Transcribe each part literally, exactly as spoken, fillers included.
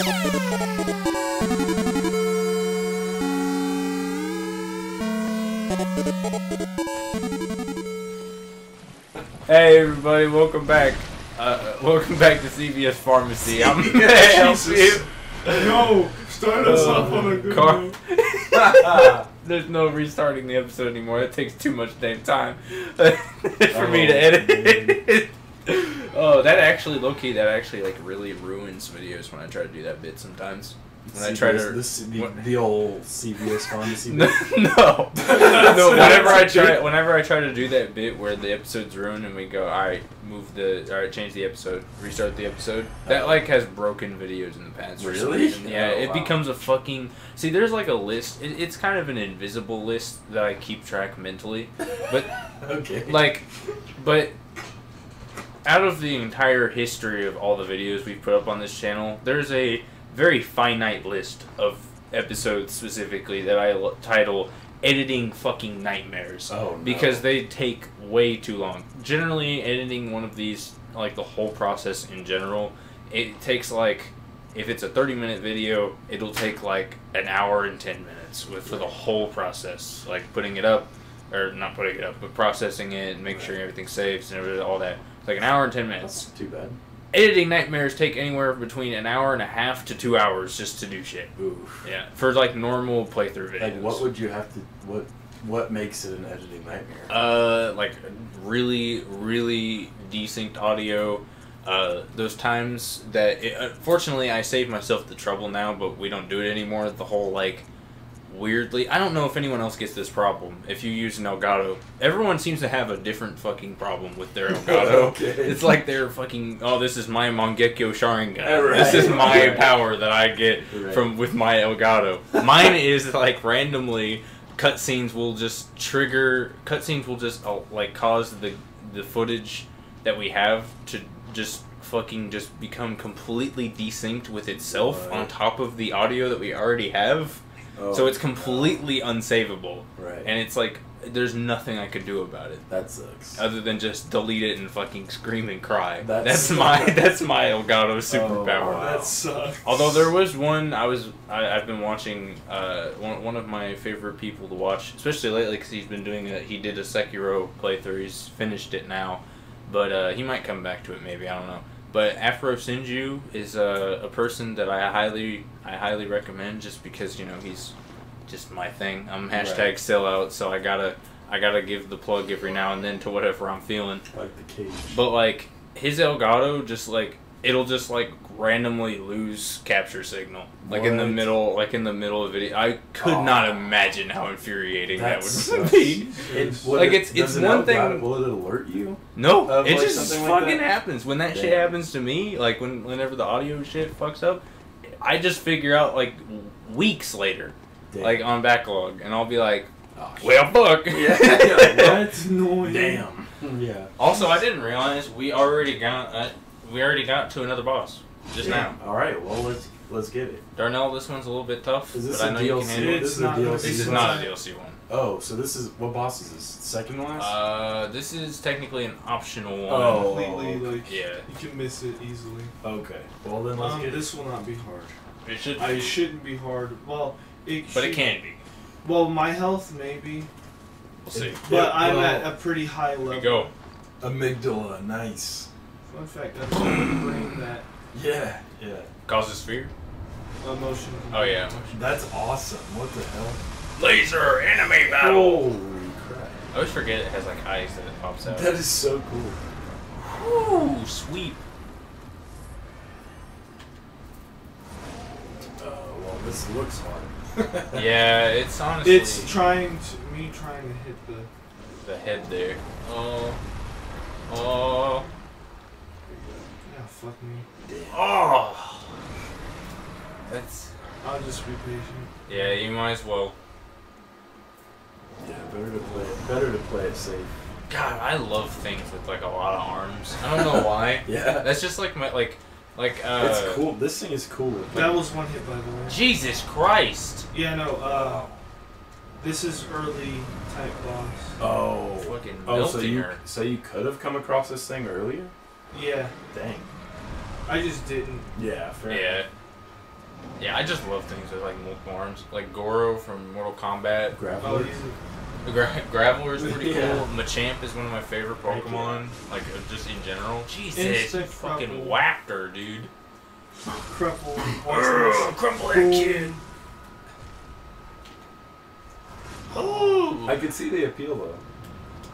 Hey everybody, welcome back. Uh, welcome back to C V S Pharmacy. I'm gonna help you. No, start us uh, off on a good note. There's no restarting the episode anymore. It takes too much damn time for oh, me to edit. Oh, that actually, low-key, that actually like really ruins videos when I try to do that bit sometimes. When C B S, I try to this, the, the old C B S Pharmacy. No, no. no. Whenever I try, whenever I try to do that bit where the episode's ruined and we go, all right, move the, all right, change the episode, restart the episode. That like has broken videos in the past. Really? Yeah, oh, it wow. becomes a fucking. See, there's like a list. It, it's kind of an invisible list that I keep track mentally, but okay, like, but. Out of the entire history of all the videos we've put up on this channel, there's a very finite list of episodes specifically that I title Editing Fucking Nightmares. Oh, no. Because they take way too long. Generally, editing one of these, like the whole process in general, it takes like, if it's a thirty minute video, it'll take like an hour and ten minutes with, for the whole process. Like putting it up, or not putting it up, but processing it and making sure everything saves and everything, all that. Like an hour and ten minutes. That's too bad. Editing nightmares take anywhere between an hour and a half to two hours just to do shit. Oof. Yeah, for like normal playthrough videos. Like, what would you have to? What What makes it an editing nightmare? Uh, like really, really desynced audio. Uh, those times that, it, uh, fortunately, I saved myself the trouble now, but we don't do it anymore. The whole like. Weirdly, I don't know if anyone else gets this problem. If you use an Elgato, everyone seems to have a different fucking problem with their Elgato. Okay. It's like they're fucking. Oh, this is my Mangekyo Sharingan. Right. This is my right. power that I get right. from with my Elgato. Mine is like randomly cutscenes will just trigger. Cutscenes will just uh, like cause the the footage that we have to just fucking just become completely desynced with itself right. on top of the audio that we already have. Oh, so it's completely God. unsavable. Right. And it's like, there's nothing I could do about it. That sucks. Other than just delete it and fucking scream and cry. That that's sucks. my that's my Elgato superpower. Oh, wow. That sucks. Although there was one, I was, I, I've been watching, uh, one, one of my favorite people to watch, especially lately because he's been doing it, he did a Sekiro playthrough, he's finished it now, but uh, he might come back to it maybe, I don't know. But Afro Sinju is a, a person that I highly I highly recommend just because, you know, he's just my thing. I'm hashtag right. sellout, so I gotta I gotta give the plug every now and then to whatever I'm feeling. Like the cage. But like his Elgato just like it'll just like randomly lose capture signal. Like what? in the middle like in the middle of video. I could oh. not imagine how infuriating That's that would be. It's, like it's it's one thing it, will it alert you? No, of, it like, just fucking like happens. When that Damn. shit happens to me, like when whenever the audio shit fucks up, I just figure out like weeks later. Damn. Like on backlog and I'll be like, oh, well fuck. Yeah. yeah That's annoying. Damn. Yeah. Also I didn't realize we already got uh, We already got to another boss just yeah. now. All right, well let's let's get it. Darnell, this one's a little bit tough. Is this but a I know D L C? You can this is not a D L C. This is not a D L C one. Oh, so this is what boss is this? Second last? Uh, this is technically an optional one. Oh, completely like yeah. you can miss it easily. Okay, well then let's um, get this it. Will not be hard. It should. Be. I shouldn't be hard. Well, it. But should, it can be. Well, my health maybe. We'll see. It, but yeah, I'm well, at a pretty high level. Here we go. Amygdala, nice. Fun fact, that's that. Yeah, yeah. Causes fear? Emotion. Oh, yeah. Emotion. That's awesome. What the hell? Laser enemy battle! Holy crap. I always forget it has like eyes that it pops out. That is so cool. Ooh, sweep. Oh, uh, well, this looks hard. yeah, it's honestly. It's trying to. Me trying to hit the. The head there. Oh. Oh. Fuck me. Oh! That's... I'll just be patient. Yeah, you might as well. Yeah, better to play it. Better to play it safe. God, I love things with, like, a lot of arms. I don't know why. yeah. That's just, like, my, like... Like, uh... It's cool. This thing is cool. Like, that was one hit, by the way. Jesus Christ! Yeah, no, uh... This is early type boss. Oh. Fucking oh, melting so you, her. So you could have come across this thing earlier? Yeah. Dang. I just didn't. Yeah, fair. Yeah. Yeah, I just love things with like multiple arms, like Goro from Mortal Kombat. Graveler. Oh, yeah. Gra Graveler is pretty yeah. cool. Machamp is one of my favorite Pokemon, like just in general. Jesus, it fucking whacked her, dude. Crumple, Urgh, crumple that kid. Oh. I can see the appeal though.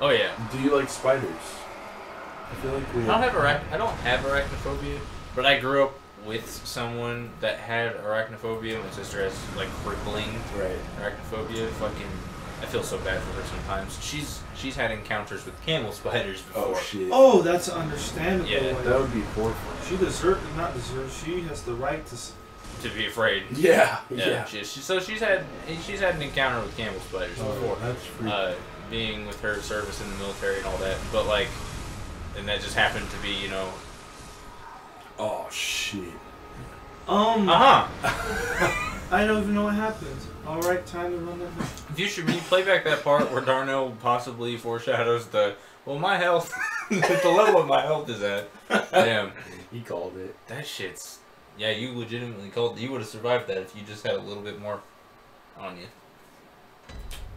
Oh yeah. Do you like spiders? I feel like we. I don't have arach I don't have arachnophobia, but I grew up with someone that had arachnophobia. My sister has like crippling right. arachnophobia. Fucking, I feel so bad for her sometimes. She's she's had encounters with camel spiders before. Oh shit. Oh, that's understandable. Yeah, like, that would be horrible. She deserves not deserves. She has the right to. To be afraid. Yeah. Yeah. yeah. She, she, so she's had she's had an encounter with camel spiders oh, before. That's freaky. Uh, being with her service in the military and all that, but like, and that just happened to be, you know. Oh shit. Um. Uh huh. I don't even know what happened. All right, time to run that back. Future me, play back that part where Darnell possibly foreshadows the well, my health, the level of my health is at. Damn. He called it. That shit's. Yeah, you legitimately called. You would have survived that if you just had a little bit more on you.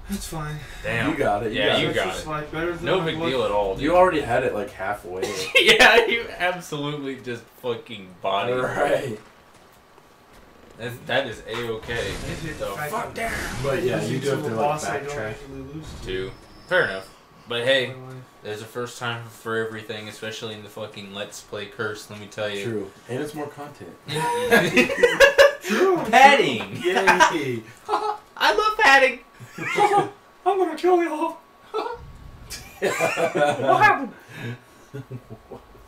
That's fine. Damn. You got it. You yeah, got you it. got it. Like better than no big was. deal at all, dude. You already had it like halfway. Yeah, you absolutely just fucking bodied it. Right. That's, that is A-okay. Fuck down. But yeah, you, you do have to like backtrack. Two. Fair enough. But hey, there's a first time for everything, especially in the fucking Let's Play curse, let me tell you. True. And it's more content. True. Padding. Yay. I love padding. I'm gonna kill you all. What happened?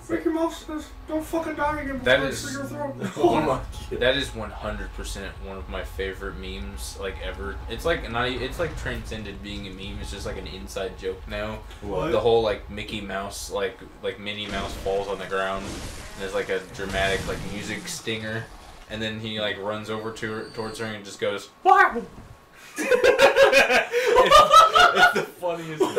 Freaking monsters, don't fucking die again before you see your throat. Oh my. That is one hundred percent one of my favorite memes, like, ever. It's like not, it's like transcended being a meme. It's just like an inside joke now. What? The whole like Mickey Mouse, like like Minnie Mouse falls on the ground. And there's like a dramatic like music stinger, and then he like runs over to her, towards her and just goes, "What happened?" it's, it's the funniest thing.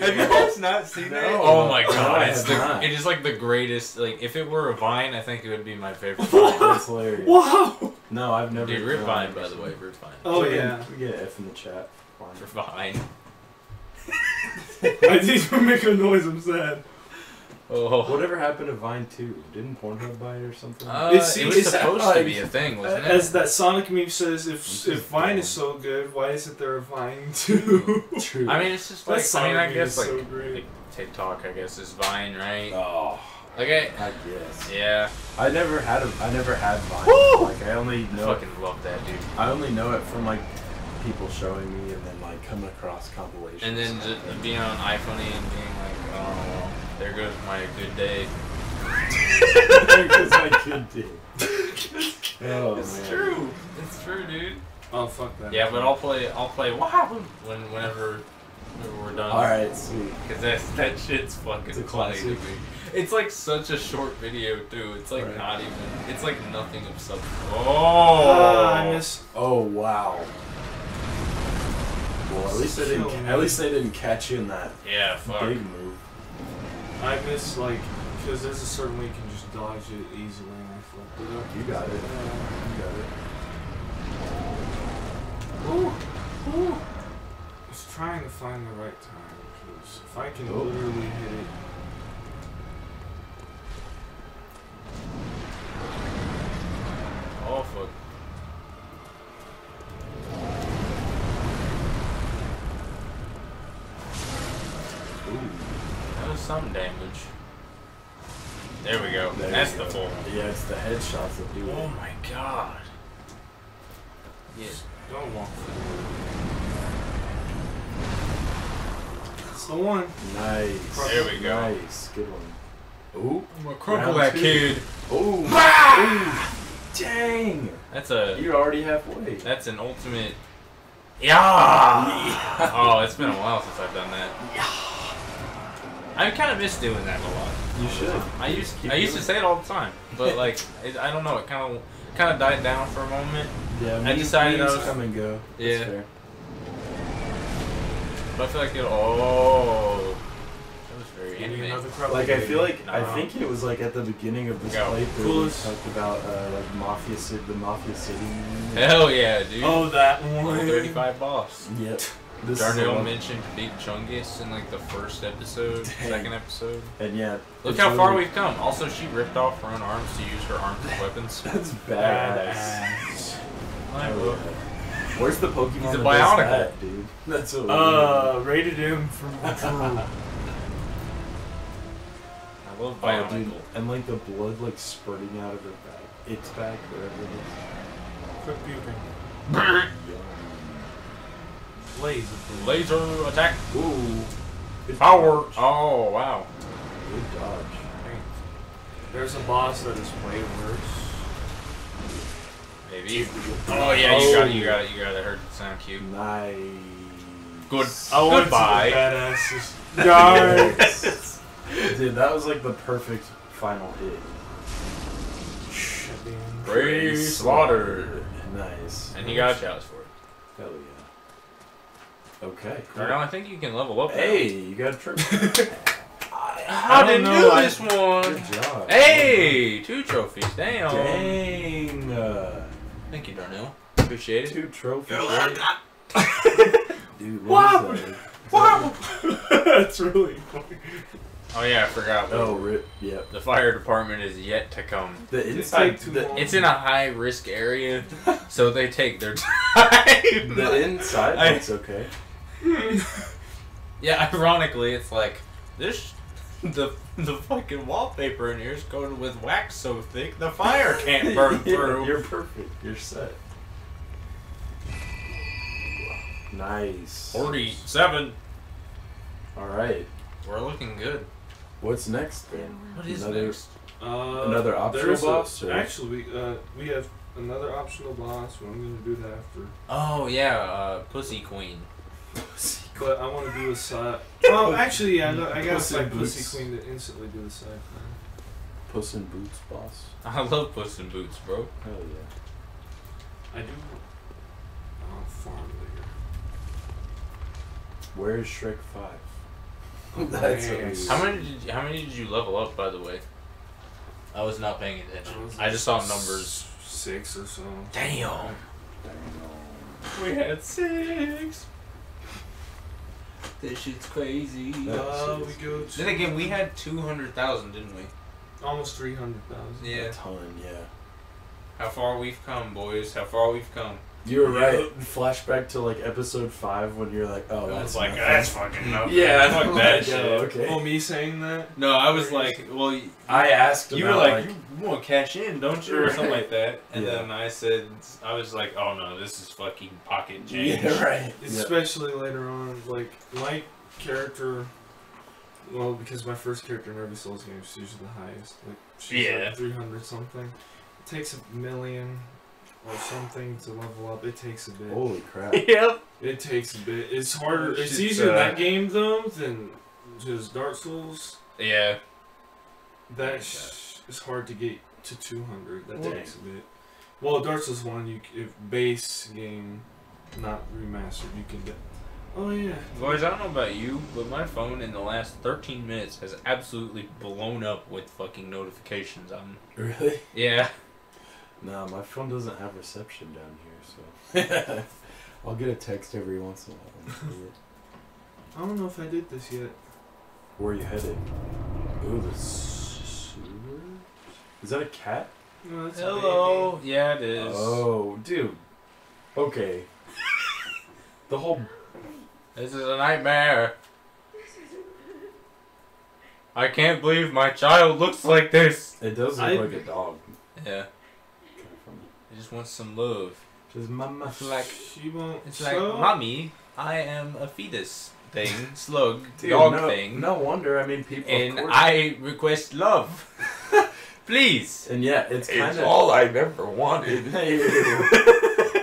Have you guys not seen no. that? Oh my god, it's the, it is like the greatest. Like if it were a Vine, I think it would be my favorite. That's hilarious. Wow. No, I've never. Dude, we're Vine, by the way. We're Vine. Oh so yeah. We get an F in the chat. Vine. For Vine. I just make a noise. I'm sad. Oh. Whatever happened to Vine two? Didn't Pornhub buy it or something? Uh, it, seems, it was supposed that, to be a thing, wasn't uh, it? As that Sonic meme says, if if Vine is so good, why isn't there a Vine two? True. I mean, it's just like, I mean, I guess like, so like TikTok, I guess, is Vine, right? Oh. Okay. I guess. Yeah. I never had a, I never had Vine. Woo! Like I only know. I fucking love that, dude. I only know it from like people showing me and then like coming across compilations. And then just like being on iPhone eight and being like, oh. There goes my good day. There goes my good day. Oh, it's man. true. It's true, dude. Oh fuck that. Yeah, but I'll play. I'll play. What happened? When whenever, whenever we're done. All right, sweet. Because that that shit's fucking funny to me. It's like such a short video too. It's like right. not even. It's like nothing of substance. Oh, uh, I miss. Oh wow. Well, at least they didn't. At least they didn't catch you in that. Yeah, fuck. Big move. I miss, like, because there's a certain way you can just dodge it easily and I flipped it up. You got it. Yeah. You got it. Ooh! Ooh! I was trying to find the right time, because if I can oh. literally hit it... Oh, fuck. Some damage. There we go. There That's go. the full one. Yeah, it's the headshots that do it. Oh my god. Yes. Yeah. Don't walk through. That's the one. Nice. There we go. Nice. Good one. Ooh. I'm gonna crumple that kid. Ooh. Ah! Ooh. Dang. That's a. You're already halfway. That's an ultimate. Yeah. yeah. Oh, it's been a while since I've done that. Yeah. I kind of miss doing that a lot. You should. I used I used to say it all the time, but like it, I don't know, it kind of kind of died down for a moment. Yeah, I decided I was come and go. Yeah. That's fair. But I feel like it. Oh, that was very. anime. You know the like I feel like no. I think it was like at the beginning of this playthrough we talked about uh, like mafia city, the mafia city. Hell yeah, dude! Oh, that one. thirty-five boss. Yep. This Darnell mentioned Big Chungus in like the first episode, Dang. second episode. And yeah. Look how really far we've come. Also, she ripped off her own arms to use her arms as weapons. That's badass. I will. Where's the Pokemon? He's a Bionicle. That, dude. That's a uh, weird. Rated M from I love Bionicle. Oh, dude. And like the blood like spurting out of her back. Its back, whatever it is. Quit puking. Laser. Laser attack. Ooh. Good power. Dodge. Oh, wow. Good dodge. There's a boss that is way worse. Maybe. Oh, yeah, you got it, you got it, you got it. Heard the sound cue. Nice. Good. I want Goodbye. To Nice. Dude, that was like the perfect final hit. Brave Slaughter. Nice. And he got a challenge for it. Hell yeah. Okay. Cool. Darnell, I think you can level up. Hey, now. You got a trophy. How did you do this I, one? Good job. Hey, two trophies. Damn. Dang. Uh, Thank you, Darnell. Appreciate it. Two trophies. Dude, what wow. is that? Wow. That's really funny. Oh yeah, I forgot. Oh, rip. Yep. The fire department is yet to come. The, it's, like, the, it's in a high risk area, so they take their time. The inside. I, it's okay. Yeah, ironically, it's like this. The the fucking wallpaper in here is coated with wax so thick the fire can't burn yeah, through. You're perfect. You're set. Nice. forty-seven. All right. We're looking good. What's next then? What is another, next? Uh, another optional boss? A, actually, we uh, we have another optional boss. But I'm gonna do that after. Oh yeah, uh, Pussy Queen. But I want to do a side. Well, actually, yeah, no, I got to say Pussy Queen to instantly do the side plan. Puss in Boots, boss. I love Puss in Boots, bro. Hell yeah. I do. I'll farm later. Where is Shrek Five? Oh, that's nice. How many did you, how many did you level up, by the way? I was not paying attention. I, I just saw numbers. Six or so. Damn. Damn. We had six. This shit's crazy. Uh, shit's we go to then again, we had two hundred thousand, didn't we? Almost three hundred thousand. Yeah. A ton. Yeah. How far we've come, boys. How far we've come. You were yeah. right. Flashback to like episode five when you're like, oh, that's like nothing. That's fucking nothing. Yeah, fuck like that shit. Oh, okay. Well, me saying that? No, I was like, well, I asked. You about, were like, like you want to cash in, don't you, or something like that? And yeah. then I said, I was like, oh no, this is fucking pocket change. Yeah, right. Especially yeah. later on, like my character. Well, because my first character in every Souls game, she's usually the highest. Like she's yeah. like three hundred something. It takes a million. Or something to level up. It takes a bit. Holy crap. Yep. It takes a bit. It's harder. It's easier in that game, though, than just Dark Souls. Yeah. That sh is hard to get to two hundred. That what? Takes a bit. Well, Dark Souls one, you, if base game, not remastered, you can get... Oh, yeah. Boys, I don't know about you, but my phone in the last thirteen minutes has absolutely blown up with fucking notifications on it. Really? Yeah. No, my phone doesn't have reception down here, so I'll get a text every once in a while. I don't know if I did this yet. Where are you headed? Ooh, the sewer? Is that a cat? No, that's Hello. A baby. Yeah, it is. Oh, dude. Okay. The whole. This is a nightmare. I can't believe my child looks like this. It does look I... like a dog. Yeah. I just want some love. Cause mama, it's like, she won't it's like, mommy, I am a fetus thing, slug, Dude, dog no, thing. No wonder. I mean, people. And I request love, please. And yeah, it's kind of all I've ever wanted. Oh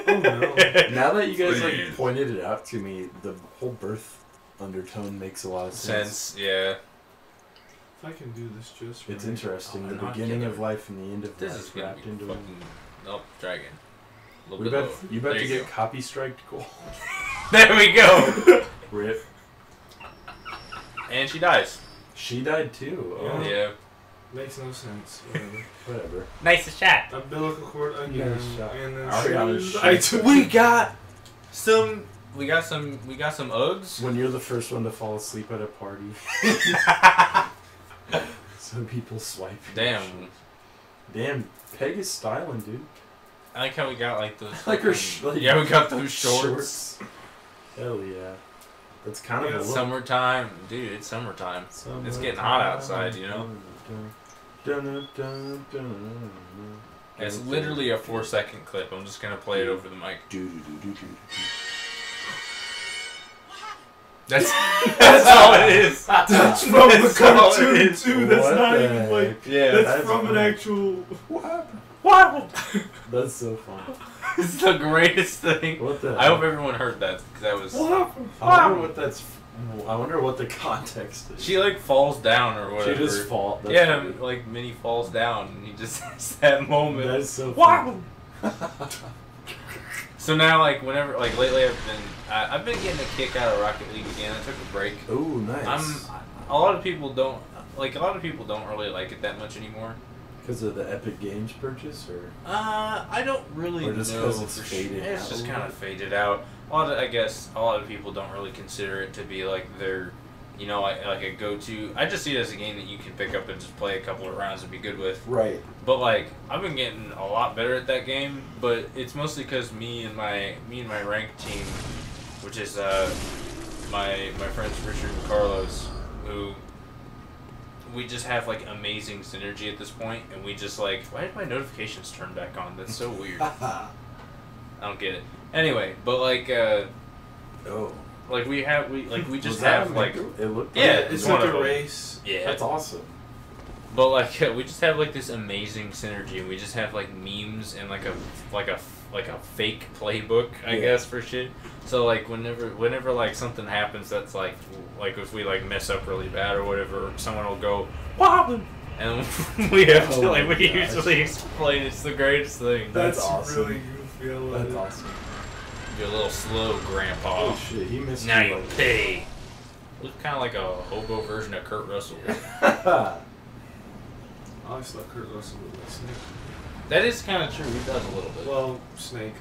no! Now that you guys like pointed it out to me, the whole birth undertone makes a lot of sense. sense yeah. If I can do this just right. It's interesting. Oh, the beginning of life and the end of this life is wrapped into one. Oh, dragon. A little bit about, you about there to you get go. Copy striked gold. There we go. Rip. And she dies. She died too. Oh. Yeah. yeah. Makes no sense. Whatever. Whatever. Nicest shot. Umbilical cord onion. Nice shot. And then we got some. We got some. We got some Uggs. When you're the first one to fall asleep at a party. Some people swipe. Damn. Damn. Peg is styling, dude. I like how we got like those. Like her. Sh like, yeah, we got those shorts. shorts. Hell yeah. It's kind yeah, of a look. Summertime, dude. It's summertime. summertime. It's getting hot outside, you know. Dun, dun, dun, dun, dun, dun. It's literally a four-second clip. I'm just gonna play it over the mic. That's that's all it is. That's from the cartoon too. That's not even like yeah. That's from an actual. What happened? What happened? That's so funny. It's the greatest thing. What the? I hope everyone heard that because that was. What happened? I wonder what that's. I wonder what the context is. She like falls down or whatever. She just falls. Yeah, funny. Like Minnie falls down, and he just has that moment. That is so. Wow. So now, like whenever, like lately, I've been, I, I've been getting a kick out of Rocket League again. I took a break. Oh, nice. I'm. A lot of people don't like. A lot of people don't really like it that much anymore. Because of the Epic Games purchase, or uh, I don't really know. Or just because it's faded. It's just kind of faded out. A lot of, I guess a lot of people don't really consider it to be like their, you know, like, like a go-to. I just see it as a game that you can pick up and just play a couple of rounds and be good with. Right. But like I've been getting a lot better at that game, but it's mostly because me and my me and my ranked team, which is uh, my my friends Richard and Carlos, who. We just have like amazing synergy at this point, and we just like, why did my notifications turn back on? That's so weird. I don't get it. Anyway, but like, uh, oh, like we have we like we just have like, like it looked yeah, like it's like a race. Yeah, that's awesome. But like uh, we just have like this amazing synergy. We just have like memes and like a like a like a fake playbook, I yeah. guess for shit. So like whenever whenever like something happens that's like like if we like mess up really bad or whatever, someone will go wobbling, and we have to like we oh usually explain it's the greatest thing. That's, that's awesome. Really goofy. That's awesome. You're a little slow, Grandpa. Oh shit, he missed now you like pay. Looks kind of like a hobo version of Kurt Russell. I always thought Kurt Russell was like Snake. That is kind of true. He does a little bit. Well, Snake.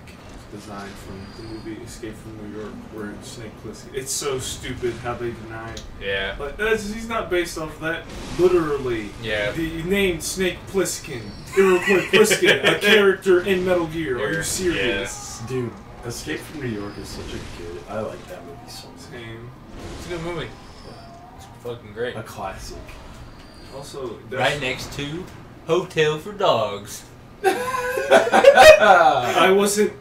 Design from the movie Escape from New York, where it's Snake Plissken. It's so stupid how they deny it. Yeah. Like, that's, he's not based off that. Literally. Yeah. The named Snake Plissken. Iroquois Plissken, a character in Metal Gear. Are you serious? Yeah. Dude, Escape from New York is such a good. I like that movie so much. Same. It's a good movie. Yeah. It's fucking great. A classic. Also, right next to Hotel for Dogs. I wasn't.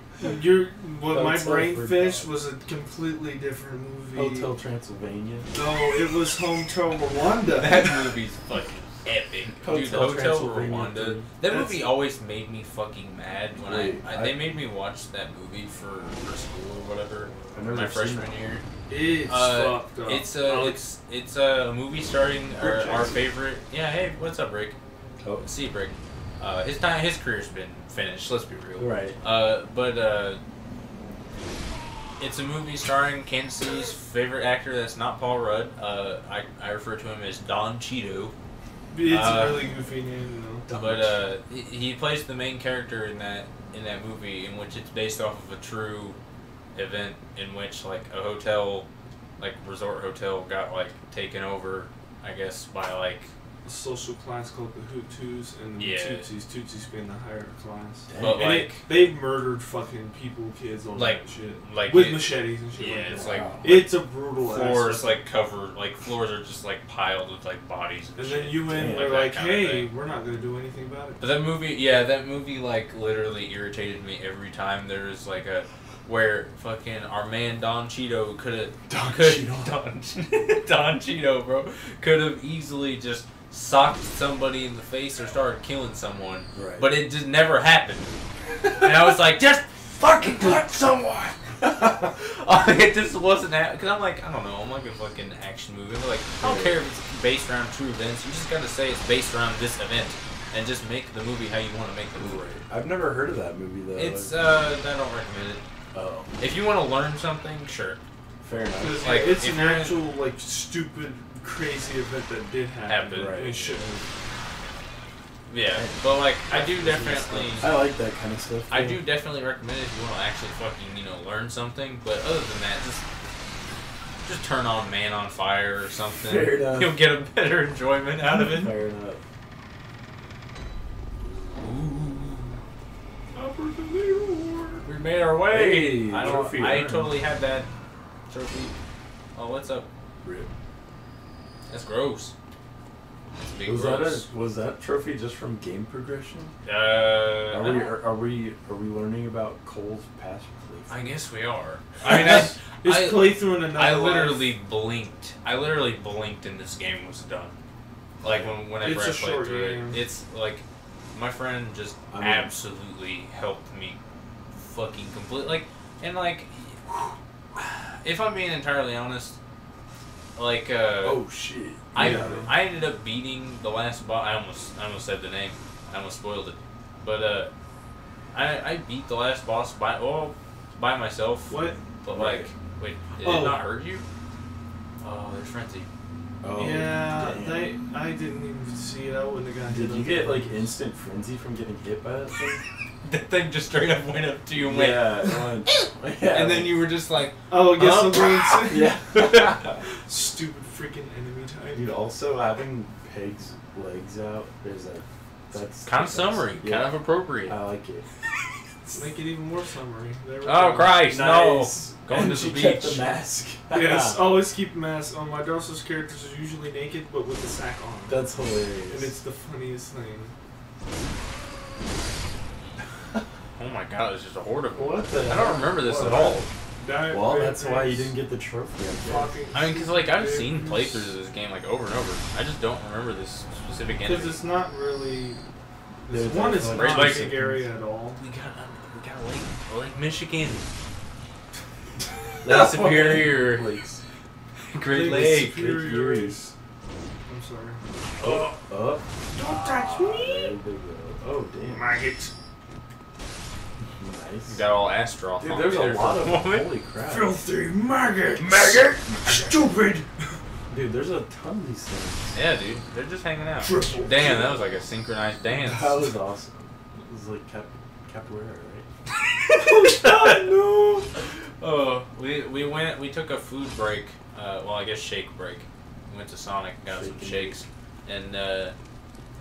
You're what my brain fish was a completely different movie. Hotel Transylvania. No, it was Hotel Rwanda. That movie's fucking epic. Hotel Dude, Hotel Rwanda. That That's movie always made me fucking mad when wait, I, I, I they made me watch that movie for, for school or whatever. My freshman year. It's uh, fucked up. It's a oh. it's it's a movie starring our, our favorite. Yeah. Hey, what's up, Rick? Oh, see you, Rick. Uh, his time, his career's been finished. Let's be real. Right. Uh, but uh, it's a movie starring Kansas City's favorite actor. That's not Paul Rudd. Uh, I I refer to him as Don Cheeto. It's uh, a really goofy name, though. But uh, he, he plays the main character in that in that movie, in which it's based off of a true event in which like a hotel, like resort hotel, got like taken over, I guess, by like. Social class called the Hutus and the yeah. Tootsies. Tootsies being the higher class. Dang. But and like it, they murdered fucking people, kids, all like, that shit, like with it, machetes and shit. Yeah, like it's that. like wow. it's a brutal. Floors like covered, like floors are just like piled with like bodies. And, and shit. then you in like, like hey, we're not gonna do anything about it. But that movie, yeah, that movie like literally irritated me every time. There was like a. Where fucking our man Don Cheeto could have Don Cheeto Don, Don Cheeto bro could have easily just socked somebody in the face or started killing someone, right. But it just never happened. And I was like, just fucking cut someone. It just wasn't happening because I'm like, I don't know, I'm like a fucking action movie. I'm like, I don't care if it's based around true events. You just gotta say it's based around this event. And just make the movie how you want to make the movie. I've never heard of that movie though. It's uh, I don't recommend it. Oh. If you want to learn something, sure. Fair enough. Like, it's an actual, like, stupid crazy event that did happen. Right. It shouldn't. Yeah, but like I do definitely. I like that kind of stuff. I do definitely recommend it if you want to actually fucking you know learn something. But other than that, just just turn on Man on Fire or something. Fair enough. You'll get a better enjoyment out of it. Fair enough. Ooh. We made our way. Hey, I don't. Trophy, I totally had that trophy. Oh, what's up? Rip. That's gross. Was that, a, was that trophy just from game progression? Uh, are we are, are we are we learning about Cole's past playthrough? I guess we are. I mean, I, his I, playthrough in another. I literally life. blinked. I literally blinked, and this game was done. Like when whenever it's I played through it, it's like my friend just I mean, absolutely helped me, fucking complete. Like and like, if I'm being entirely honest. Like, uh... oh, shit. I, yeah. I ended up beating the last boss. I almost, I almost said the name. I almost spoiled it. But, uh... I, I beat the last boss by... Oh, by myself. What? But, like... Wait, did oh. it not hurt you? Oh, there's Frenzy. Oh, yeah, they, I didn't even see it. I wouldn't have gotten hit. Did you get, like, instant Frenzy from getting hit by that thing? That thing just straight up went up to you and went... Yeah, yeah. And then you were just like... Oh, I guess oh, I'm going to... Yeah. Stupid freaking enemy type. Dude, also having Peg's legs out, there's a... That's kind of summary. Yeah. Kind of appropriate. I like it. Make it even more summary. There we oh, go. Christ, nice. No. Going and to the beach. Kept the mask. Yes, always keep mask on. My Dark Souls characters are usually naked, but with the sack on. That's hilarious. And it's the funniest thing. Oh my god, it's just a horde of them. What the I don't hell? remember this what at all. Well, that's why you didn't get the trophy. I, I mean, because, like, I've seen playthroughs of this game, like, over and over. I just don't remember this specific enemy. Because it's not really... This one is not a big area at all. We got, we got Lake, Lake Michigan. Lake Superior. Lakes. Great Lake. Lake. Lake Eries. I'm sorry. Oh. Oh. Don't touch me! Oh, damn. Maggots. Nice. You got all Astroth. Dude, there's there a lot of moment. Holy crap. Filthy maggot! Maggot! Stupid! Dude, there's a ton of these things. Yeah, dude. They're just hanging out. Triple Damn, two. that was like a synchronized dance. That was awesome. It was like cap capoeira, right? Oh, no! Oh, we, we went, we took a food break. Uh, well, I guess shake break. We went to Sonic and got Shaking. some shakes. And, uh,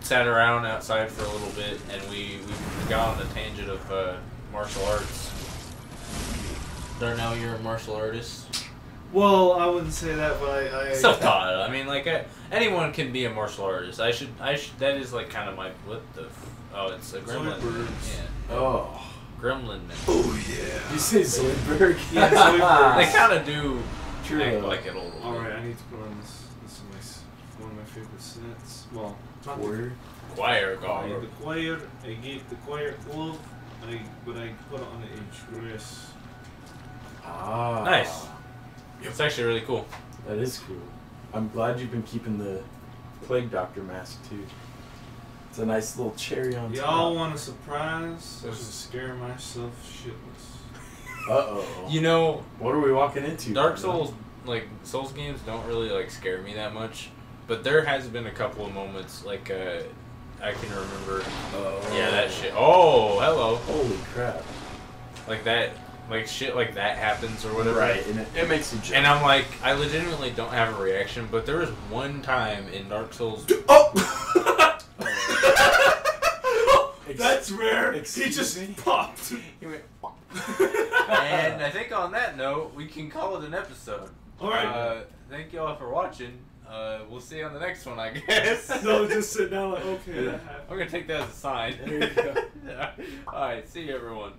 sat around outside for a little bit. And we, we got on the tangent of, uh, martial arts. Darnell, you're a martial artist. Well, I wouldn't say that, but I, I self-taught. I mean, like I, anyone can be a martial artist. I should. I should. That is like kind of my what the. F oh, it's a gremlin. Man. Yeah. Oh, gremlin man. Oh yeah. You say Zoidberg? Yeah, Zoidberg. They kind of do. True. Act like it all. All right, I need to put on this. This is my, one of my favorite sets. Well, not choir. The choir. Choir. The choir. I gave the choir love. I, but I put on a dress. Ah. Nice. Yep. It's actually really cool. That is cool. I'm glad you've been keeping the Plague Doctor mask, too. It's a nice little cherry on top. Y'all want a surprise? I was scaring myself shitless. Uh-oh. You know... What are we walking into? Dark Souls, like, Souls games don't really, like, scare me that much. But there has been a couple of moments, like, uh... I can remember. Oh. Yeah, that shit. Oh, hello. Holy crap. Like that, like shit like that happens or whatever. Right, and it, it makes you jump. And I'm like, I legitimately don't have a reaction, but there was one time in Dark Souls. Oh! Oh. That's rare. Excuse he just me? popped. He went, and I think on that note, we can call it an episode. Alright. Uh, thank y'all for watching. Uh, we'll see you on the next one, I guess. No, just sit down like, okay. Yeah. I'm going to take that as a sign. There you go. All right, see you, everyone.